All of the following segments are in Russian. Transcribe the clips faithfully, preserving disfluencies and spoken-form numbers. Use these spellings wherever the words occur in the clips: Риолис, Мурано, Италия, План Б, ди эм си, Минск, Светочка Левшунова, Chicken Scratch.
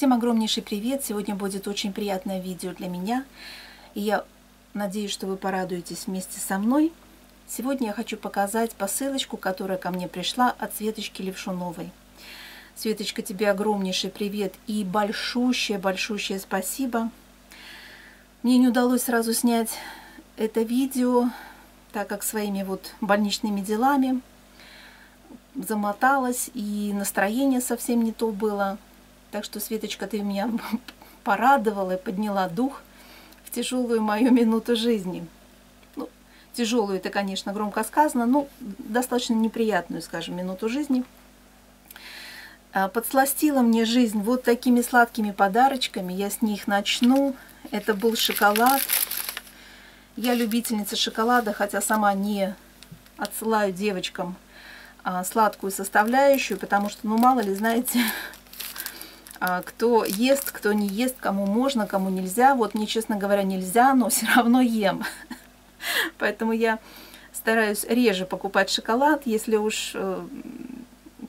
Всем огромнейший привет! Сегодня будет очень приятное видео для меня. И я надеюсь, что вы порадуетесь вместе со мной. Сегодня я хочу показать посылочку, которая ко мне пришла от Светочки Левшуновой. Светочка, тебе огромнейший привет и большущее-большущее спасибо. Мне не удалось сразу снять это видео, так как своими вот больничными делами замоталась, и настроение совсем не то было. Так что, Светочка, ты меня порадовала и подняла дух в тяжелую мою минуту жизни. Ну, тяжелую, это, конечно, громко сказано, но достаточно неприятную, скажем, минуту жизни. Подсластила мне жизнь вот такими сладкими подарочками. Я с них начну. Это был шоколад. Я любительница шоколада, хотя сама не отсылаю девочкам сладкую составляющую, потому что, ну, мало ли, знаете, кто ест, кто не ест, кому можно, кому нельзя. Вот мне, честно говоря, нельзя, но все равно ем. Поэтому я стараюсь реже покупать шоколад. Если уж,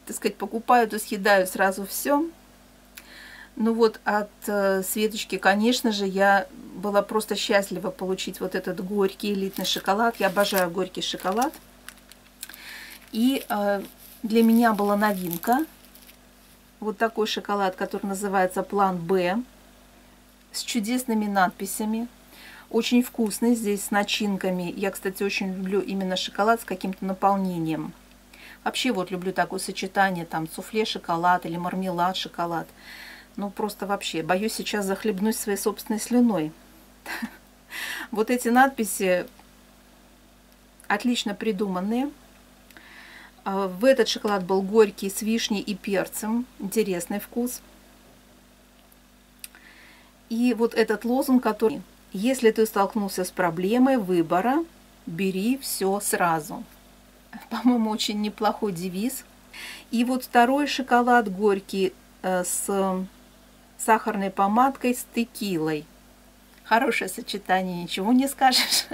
так сказать, покупаю, то съедаю сразу все. Ну вот от Светочки, конечно же, я была просто счастлива получить вот этот горький элитный шоколад. Я обожаю горький шоколад. И для меня была новинка. Вот такой шоколад, который называется «План Б», с чудесными надписями. Очень вкусный, здесь с начинками. Я, кстати, очень люблю именно шоколад с каким-то наполнением. Вообще вот люблю такое сочетание, там, суфле, шоколад или мармелад, шоколад. Ну, просто вообще, боюсь сейчас захлебнусь своей собственной слюной. Вот эти надписи отлично придуманные. В этот шоколад был горький, с вишней и перцем. Интересный вкус. И вот этот лозунг, который... Если ты столкнулся с проблемой выбора, бери все сразу. По-моему, очень неплохой девиз. И вот второй шоколад горький с сахарной помадкой, с текилой. Хорошее сочетание, ничего не скажешь.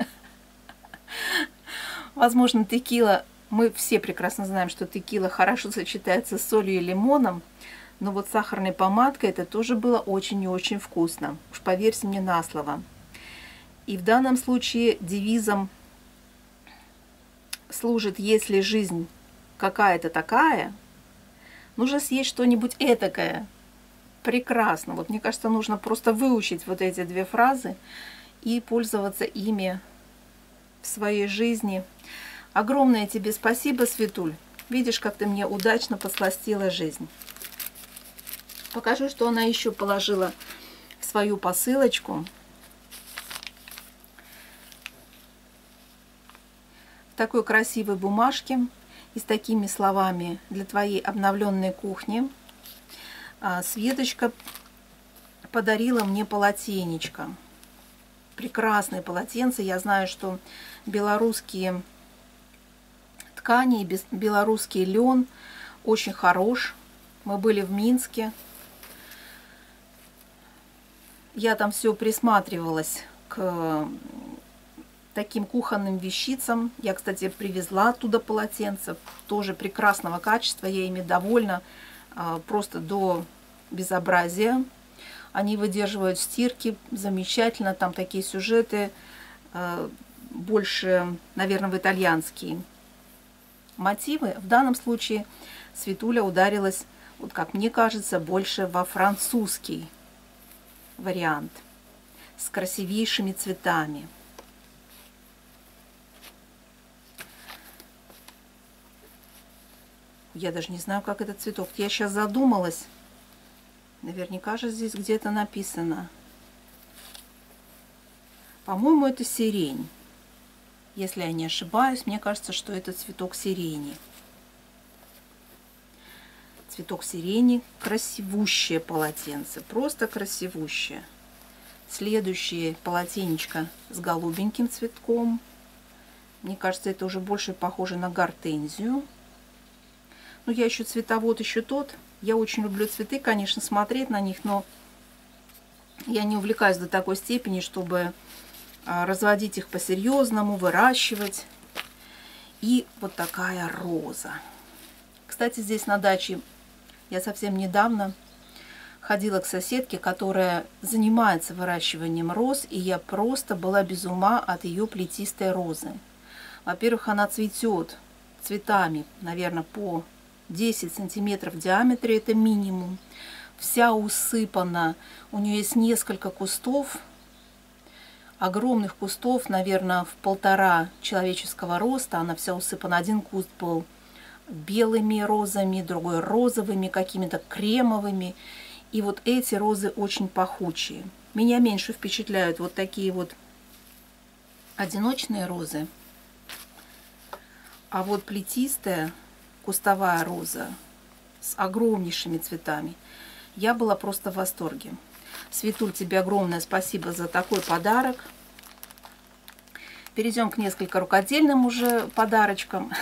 Возможно, текила... Мы все прекрасно знаем, что текила хорошо сочетается с солью и лимоном, но вот сахарной помадкой это тоже было очень и очень вкусно. Уж поверьте мне на слово. И в данном случае девизом служит: если жизнь какая-то такая, нужно съесть что-нибудь этакое. Прекрасно. Вот мне кажется, нужно просто выучить вот эти две фразы и пользоваться ими в своей жизни. Огромное тебе спасибо, Светуль. Видишь, как ты мне удачно подсластила жизнь. Покажу, что она еще положила в свою посылочку. В такой красивой бумажке и с такими словами: для твоей обновленной кухни. Светочка подарила мне полотенечко. Прекрасные полотенца. Я знаю, что белорусские... ткани, белорусский лен очень хорош. Мы были в Минске. Я там все присматривалась к таким кухонным вещицам. Я, кстати, привезла оттуда полотенца. Тоже прекрасного качества. Я ими довольна. Просто до безобразия. Они выдерживают стирки. Замечательно. Там такие сюжеты. Больше, наверное, в итальянские мотивы. В данном случае Светуля ударилась, вот как мне кажется, больше во французский вариант с красивейшими цветами. Я даже не знаю, как этот цветок. Я сейчас задумалась. Наверняка же здесь где-то написано. По-моему, это сирень. Если я не ошибаюсь, мне кажется, что это цветок сирени. Цветок сирени. Красивущее полотенце. Просто красивущее. Следующее полотенечко с голубеньким цветком. Мне кажется, это уже больше похоже на гортензию. Но я еще цветовод, еще тот. Я очень люблю цветы, конечно, смотреть на них, но я не увлекаюсь до такой степени, чтобы... разводить их по-серьезному, выращивать. И вот такая роза. Кстати, здесь на даче я совсем недавно ходила к соседке, которая занимается выращиванием роз, и я просто была без ума от ее плетистой розы. Во-первых, она цветет цветами, наверное, по десять сантиметров в диаметре, это минимум. Вся усыпана, у нее есть несколько кустов, огромных кустов, наверное, в полтора человеческого роста. Она вся усыпана, один куст был белыми розами, другой розовыми, какими-то кремовыми. И вот эти розы очень пахучие. Меня меньше впечатляют вот такие вот одиночные розы. А вот плетистая кустовая роза с огромнейшими цветами. Я была просто в восторге. Светуль, тебе огромное спасибо за такой подарок. Перейдем к несколько рукодельным уже подарочкам.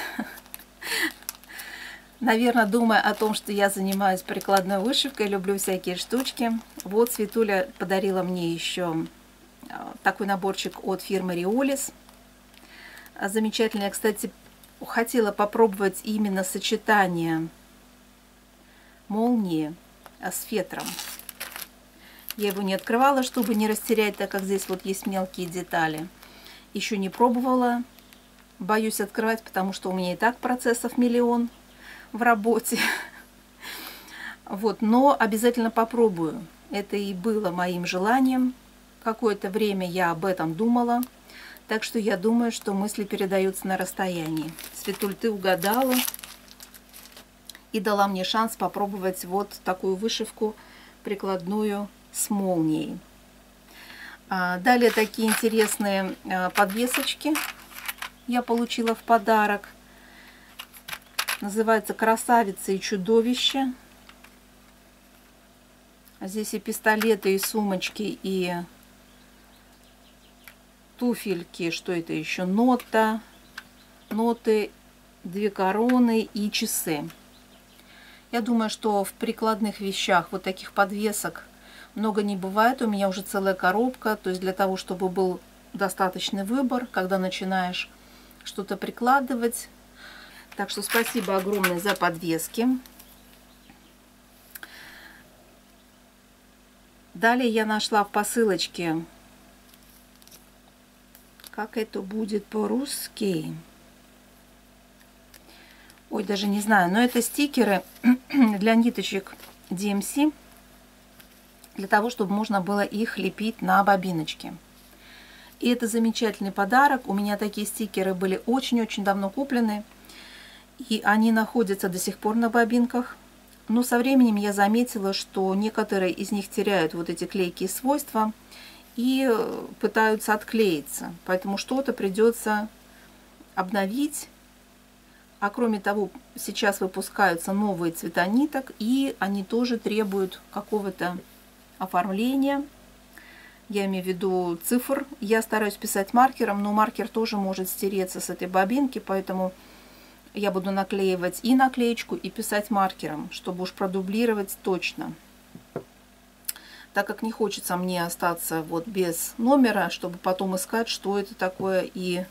Наверное, думая о том, что я занимаюсь прикладной вышивкой, люблю всякие штучки. Вот Светуля подарила мне еще такой наборчик от фирмы Риолис. Замечательно. Я, кстати, хотела попробовать именно сочетание молнии с фетром. Я его не открывала, чтобы не растерять, так как здесь вот есть мелкие детали. Еще не пробовала. Боюсь открывать, потому что у меня и так процессов миллион в работе. Вот, но обязательно попробую. Это и было моим желанием. Какое-то время я об этом думала. Так что я думаю, что мысли передаются на расстоянии. Светуль, ты угадала и дала мне шанс попробовать вот такую вышивку прикладную с молнией. Далее такие интересные подвесочки я получила в подарок. Называется «Красавица и чудовище». Здесь и пистолеты, и сумочки, и туфельки. Что это еще? Нота, ноты, две короны и часы. Я думаю, что в прикладных вещах вот таких подвесок много не бывает. У меня уже целая коробка. То есть для того, чтобы был достаточный выбор, когда начинаешь что-то прикладывать. Так что спасибо огромное за подвески. Далее я нашла в посылочке, как это будет по-русски, ой, даже не знаю, но это стикеры для ниточек ди эм си, для того, чтобы можно было их лепить на бобиночке. И это замечательный подарок. У меня такие стикеры были очень-очень давно куплены. И они находятся до сих пор на бобинках. Но со временем я заметила, что некоторые из них теряют вот эти клейкие свойства и пытаются отклеиться. Поэтому что-то придется обновить. А кроме того, сейчас выпускаются новые цвета ниток, и они тоже требуют какого-то оформления. Я имею в виду цифр. Я стараюсь писать маркером, но маркер тоже может стереться с этой бобинки, поэтому я буду наклеивать и наклеечку, и писать маркером, чтобы уж продублировать точно. Так как не хочется мне остаться вот без номера, чтобы потом искать, что это такое и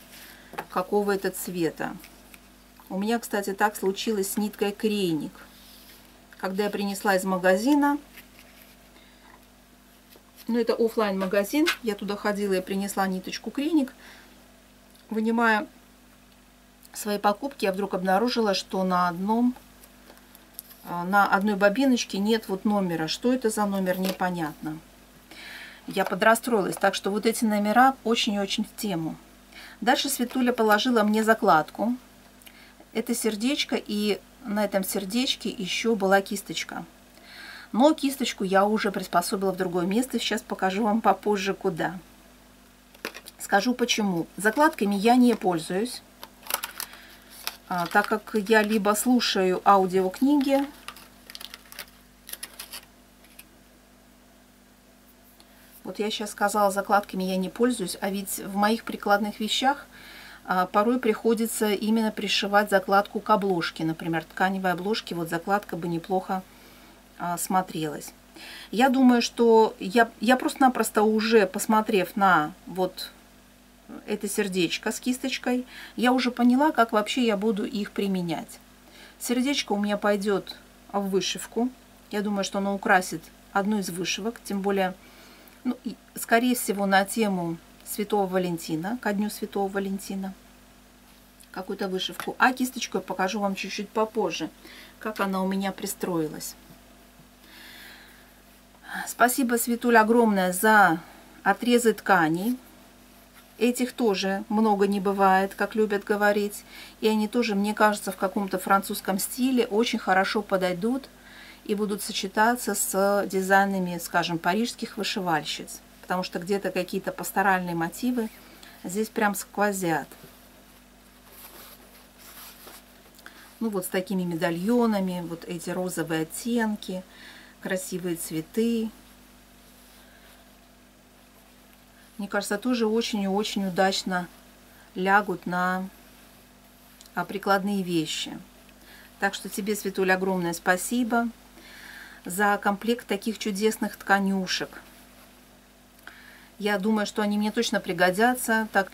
какого это цвета. У меня, кстати, так случилось с ниткой крейник. Когда я принесла из магазина, ну это офлайн магазин, я туда ходила и принесла ниточку крейник, вынимая своей покупки, я вдруг обнаружила, что на одном на одной бобиночке нет вот номера. Что это за номер, непонятно. Я подрастроилась, так что вот эти номера очень и очень в тему. Дальше Светуля положила мне закладку. Это сердечко, и на этом сердечке еще была кисточка. Но кисточку я уже приспособила в другое место. Сейчас покажу вам попозже, куда. Скажу почему. Закладками я не пользуюсь, так как я либо слушаю аудиокниги, вот я сейчас сказала, закладками я не пользуюсь, а ведь в моих прикладных вещах порой приходится именно пришивать закладку к обложке, например, тканевой обложке, вот закладка бы неплохо смотрелась. Я думаю, что я, я просто-напросто уже, посмотрев на вот это сердечко с кисточкой, я уже поняла, как вообще я буду их применять. Сердечко у меня пойдет в вышивку. Я думаю, что она украсит одну из вышивок, тем более, ну, скорее всего, на тему Святого Валентина, ко дню Святого Валентина, какую-то вышивку. А кисточку я покажу вам чуть-чуть попозже, как она у меня пристроилась. Спасибо, Светуль, огромное за отрезы тканей. Этих тоже много не бывает, как любят говорить. И они тоже, мне кажется, в каком-то французском стиле очень хорошо подойдут и будут сочетаться с дизайнами, скажем, парижских вышивальщиц. Потому что где-то какие-то пасторальные мотивы здесь прям сквозят. Ну вот с такими медальонами, вот эти розовые оттенки, красивые цветы. Мне кажется, тоже очень и очень удачно лягут на прикладные вещи. Так что тебе, Светуль, огромное спасибо за комплект таких чудесных тканюшек. Я думаю, что они мне точно пригодятся. Так.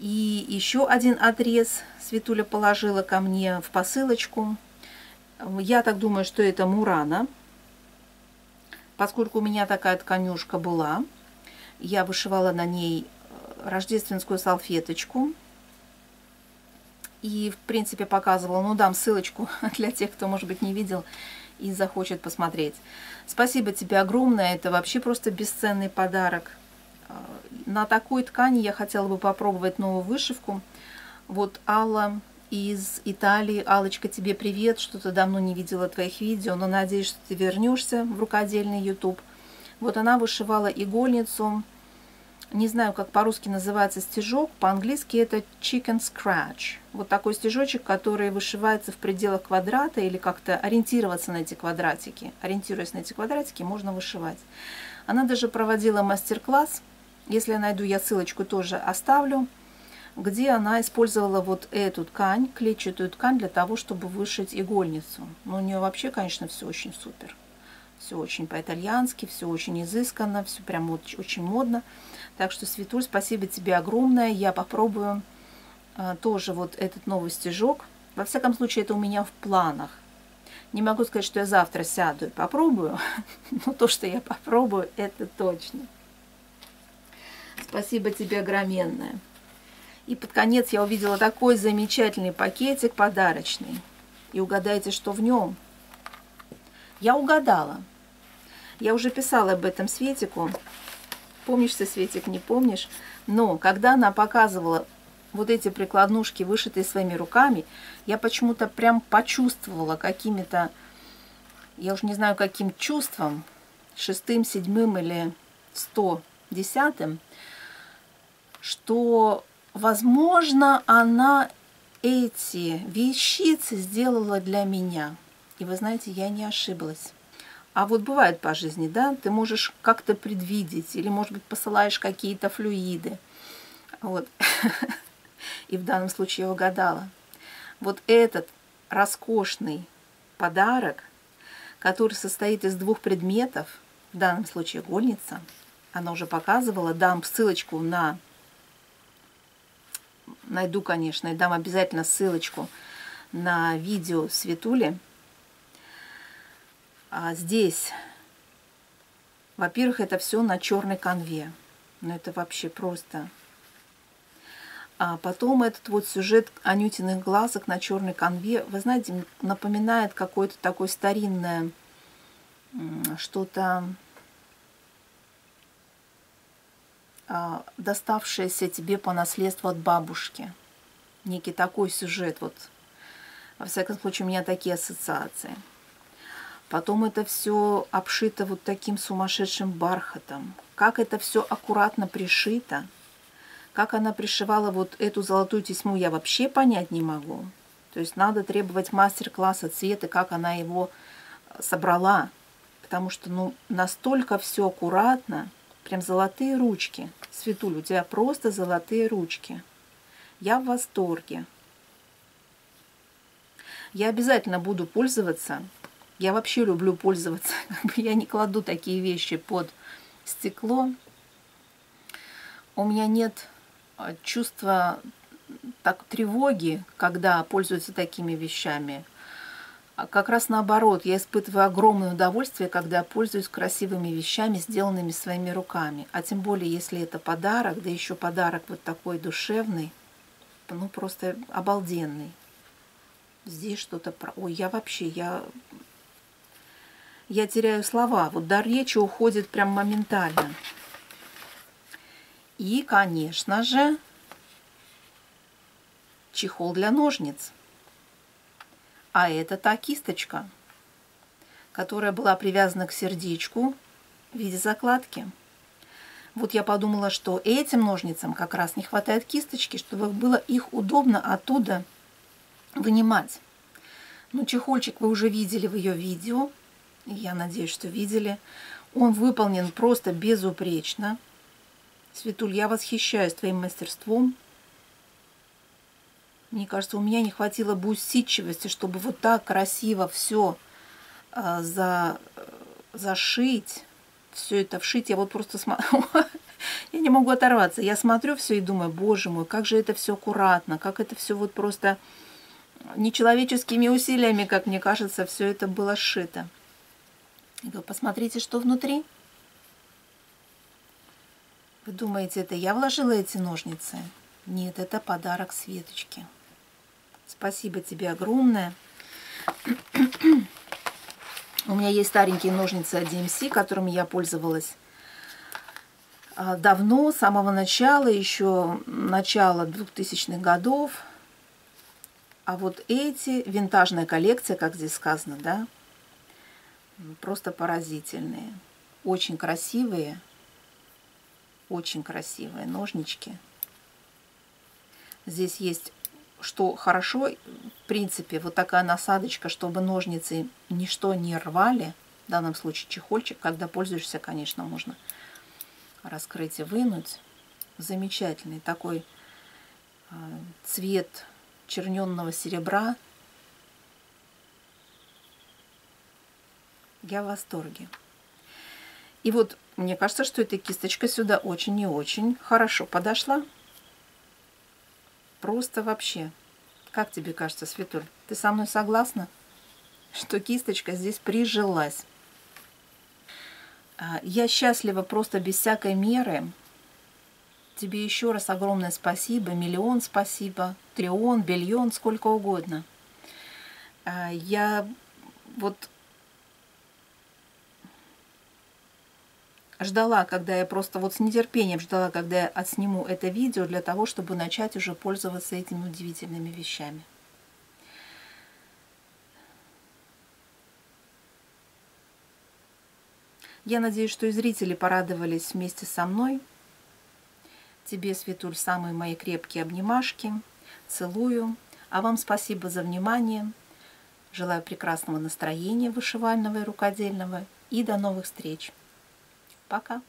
И еще один отрез Светуля положила ко мне в посылочку. Я так думаю, что это Мурано. Поскольку у меня такая тканюшка была, я вышивала на ней рождественскую салфеточку. И, в принципе, показывала. Ну, дам ссылочку для тех, кто, может быть, не видел и захочет посмотреть. Спасибо тебе огромное. Это вообще просто бесценный подарок. На такой ткани я хотела бы попробовать новую вышивку. Вот Алла из Италии. Аллочка, тебе привет. Что-то давно не видела твоих видео, но надеюсь, что ты вернешься в рукодельный YouTube. Вот она вышивала игольницу. Не знаю, как по-русски называется стежок. По-английски это Chicken Scratch. Вот такой стежочек, который вышивается в пределах квадрата или как-то ориентироваться на эти квадратики. Ориентируясь на эти квадратики, можно вышивать. Она даже проводила мастер-класс. Если я найду, я ссылочку тоже оставлю, где она использовала вот эту ткань, клетчатую ткань, для того, чтобы вышить игольницу. Но у нее вообще, конечно, все очень супер. Все очень по-итальянски, все очень изысканно, все прям очень, очень модно. Так что, Светуль, спасибо тебе огромное. Я попробую э, тоже вот этот новый стежок. Во всяком случае, это у меня в планах. Не могу сказать, что я завтра сяду и попробую, но то, что я попробую, это точно. Спасибо тебе огромное. И под конец я увидела такой замечательный пакетик подарочный. И угадайте, что в нем? Я угадала. Я уже писала об этом Светику. Помнишь ты, Светик, не помнишь? Но когда она показывала вот эти прикладнушки, вышитые своими руками, я почему-то прям почувствовала какими-то, я уж не знаю, каким чувством, шестым, седьмым или сто десятым, что, возможно, она эти вещицы сделала для меня. И вы знаете, я не ошиблась. А вот бывает по жизни, да, ты можешь как-то предвидеть, или, может быть, посылаешь какие-то флюиды. Вот. И в данном случае я угадала. Вот этот роскошный подарок, который состоит из двух предметов, в данном случае игольница, она уже показывала, дам ссылочку на... Найду, конечно, и дам обязательно ссылочку на видео Светули. А здесь, во-первых, это все на черной канве. Но это вообще просто. А потом этот вот сюжет анютиных глазок на черной канве, вы знаете, напоминает какое-то такое старинное что-то, доставшееся тебе по наследству от бабушки. Некий такой сюжет. Вот. Во всяком случае, у меня такие ассоциации. Потом это все обшито вот таким сумасшедшим бархатом. Как это все аккуратно пришито. Как она пришивала вот эту золотую тесьму, я вообще понять не могу. То есть надо требовать мастер-класса цвета, как она его собрала. Потому что ну, настолько все аккуратно. Прям золотые ручки. Светуль, у тебя просто золотые ручки. Я в восторге. Я обязательно буду пользоваться. Я вообще люблю пользоваться. Я не кладу такие вещи под стекло. У меня нет чувства так, тревоги, когда пользуются такими вещами. Как раз наоборот, я испытываю огромное удовольствие, когда пользуюсь красивыми вещами, сделанными своими руками. А тем более, если это подарок, да еще подарок вот такой душевный, ну просто обалденный. Здесь что-то... Про... Ой, я вообще, я... я теряю слова. Вот дар речи уходит прям моментально. И, конечно же, чехол для ножниц. А это та кисточка, которая была привязана к сердечку в виде закладки. Вот я подумала, что этим ножницам как раз не хватает кисточки, чтобы было их удобно оттуда вынимать. Ну, чехольчик вы уже видели в ее видео. Я надеюсь, что видели. Он выполнен просто безупречно. Светуль, я восхищаюсь твоим мастерством. Мне кажется, у меня не хватило бы усидчивости, чтобы вот так красиво все э, за, э, зашить. Все это вшить. Я вот просто смотрю. Я не могу оторваться. Я смотрю все и думаю, боже мой, как же это все аккуратно, как это все вот просто нечеловеческими усилиями, как мне кажется, все это было сшито. Я говорю, посмотрите, что внутри. Вы думаете, это я вложила эти ножницы? Нет, это подарок Светочке. Спасибо тебе огромное. У меня есть старенькие ножницы от ди эм си, которыми я пользовалась давно, с самого начала, еще начала двухтысячных годов. А вот эти, винтажная коллекция, как здесь сказано, да, просто поразительные. Очень красивые, очень красивые ножнички. Здесь есть, что хорошо, в принципе, вот такая насадочка, чтобы ножницы ничто не рвали. В данном случае чехольчик, когда пользуешься, конечно, можно раскрыть и вынуть. Замечательный такой цвет черненного серебра. Я в восторге. И вот мне кажется, что эта кисточка сюда очень и очень хорошо подошла. Просто вообще. Как тебе кажется, Светуль? Ты со мной согласна, что кисточка здесь прижилась? Я счастлива просто без всякой меры. Тебе еще раз огромное спасибо. Миллион спасибо. Триллион, биллион, сколько угодно. Я вот ждала, когда я просто вот с нетерпением ждала, когда я отсниму это видео для того, чтобы начать уже пользоваться этими удивительными вещами. Я надеюсь, что и зрители порадовались вместе со мной. Тебе, Светуль, самые мои крепкие обнимашки. Целую. А вам спасибо за внимание. Желаю прекрасного настроения вышивального и рукодельного. И до новых встреч. Пока.